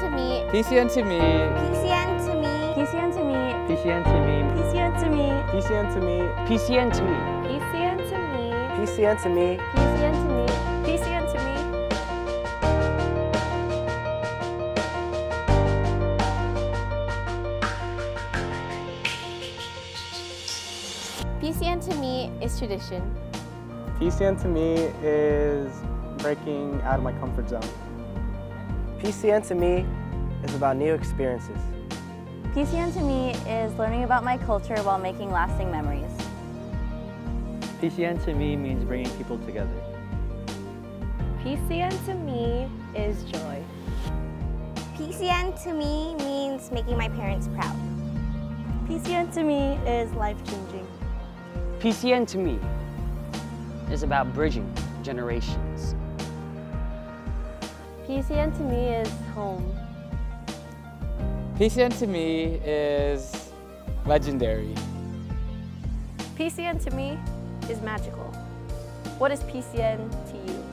to me. PCN to me. PCN to me. PCN to me. PCN to me. PCN to me. PCN to me. PCN to me. PCN to me. PCN to me. PCN to me. PCN to me. PCN to me is tradition. PCN to me is breaking out of my comfort zone. PCN to me is about new experiences. PCN to me is learning about my culture while making lasting memories. PCN to me means bringing people together. PCN to me is joy. PCN to me means making my parents proud. PCN to me is life-changing. PCN to me is about bridging generations. PCN to me is home. PCN to me is legendary. PCN to me is magical. What is PCN to you?